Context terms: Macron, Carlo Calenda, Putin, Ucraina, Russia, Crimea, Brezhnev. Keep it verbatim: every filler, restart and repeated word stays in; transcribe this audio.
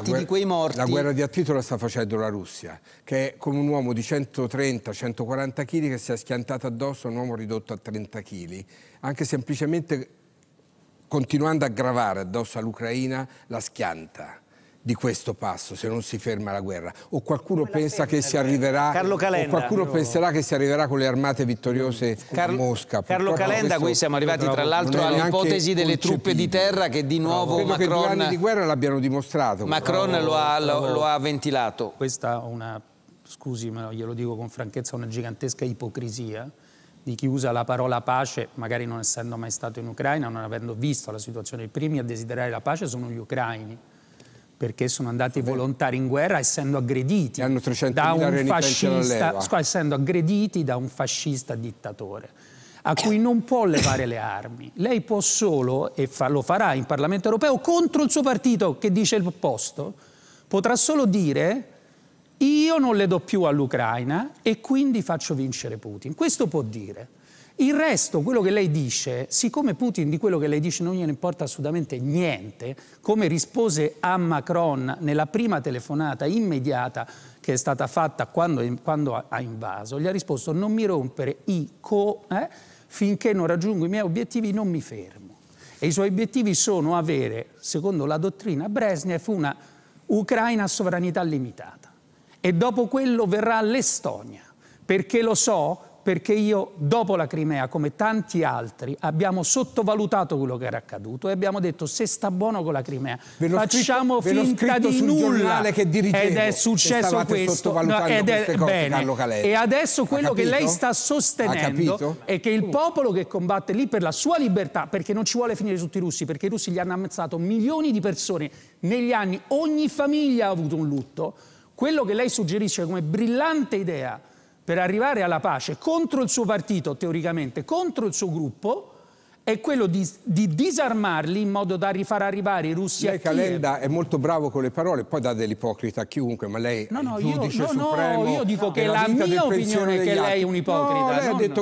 guerra, di quei morti. La guerra di attrito la sta facendo la Russia, che è come un uomo di centotrenta centoquaranta chili che si è schiantato addosso a un uomo ridotto a trenta chili, anche semplicemente continuando a gravare addosso all'Ucraina la schianta di questo passo, se non si ferma la guerra. O qualcuno pensa che si arriverà, Carlo Calenda, o qualcuno però... penserà che si arriverà con le armate vittoriose Car a Mosca. Carlo Calenda, qui siamo arrivati tra l'altro all'ipotesi delle truppe di terra che di nuovo credo Macron... Credo che due anni di guerra l'abbiano dimostrato. Macron no, lo, ha, lo, lo ha ventilato. Questa è una, scusi ma glielo dico con franchezza, una gigantesca ipocrisia di chi usa la parola pace, magari non essendo mai stato in Ucraina, non avendo visto la situazione. I primi a desiderare la pace sono gli ucraini, perché sono andati volontari in guerra essendo aggrediti hanno da un fascista, scu- essendo aggrediti da un fascista dittatore a cui non può levare le armi. Lei può solo, e fa, lo farà in Parlamento europeo, contro il suo partito che dice l'opposto, potrà solo dire io non le do più all'Ucraina e quindi faccio vincere Putin. Questo può dire. Il resto, quello che lei dice, siccome Putin di quello che lei dice non gliene importa assolutamente niente, come rispose a Macron nella prima telefonata immediata che è stata fatta quando, quando ha invaso, gli ha risposto non mi rompere i co, eh, finché non raggiungo i miei obiettivi non mi fermo. E i suoi obiettivi sono avere, secondo la dottrina Brezhnev, una Ucraina a sovranità limitata. E dopo quello verrà l'Estonia, perché lo so... Perché io, dopo la Crimea, come tanti altri, abbiamo sottovalutato quello che era accaduto e abbiamo detto se sta buono con la Crimea, facciamo scritto, finta di nulla. Che ed è successo questo. No, ed è, cose, bene. E adesso quello che lei sta sostenendo è che il popolo che combatte lì per la sua libertà, perché non ci vuole finire tutti i russi, perché i russi gli hanno ammazzato milioni di persone negli anni, ogni famiglia ha avuto un lutto, quello che lei suggerisce come brillante idea per arrivare alla pace contro il suo partito, teoricamente, contro il suo gruppo, è quello di, di disarmarli in modo da rifar arrivare i russi lei, a Kiev. Lei, Calenda, è molto bravo con le parole, poi dà dell'ipocrita a chiunque, ma lei no, no, è il giudice io, no, supremo. No, io dico che la mia opinione è che lei è un ipocrita. No, lei ha detto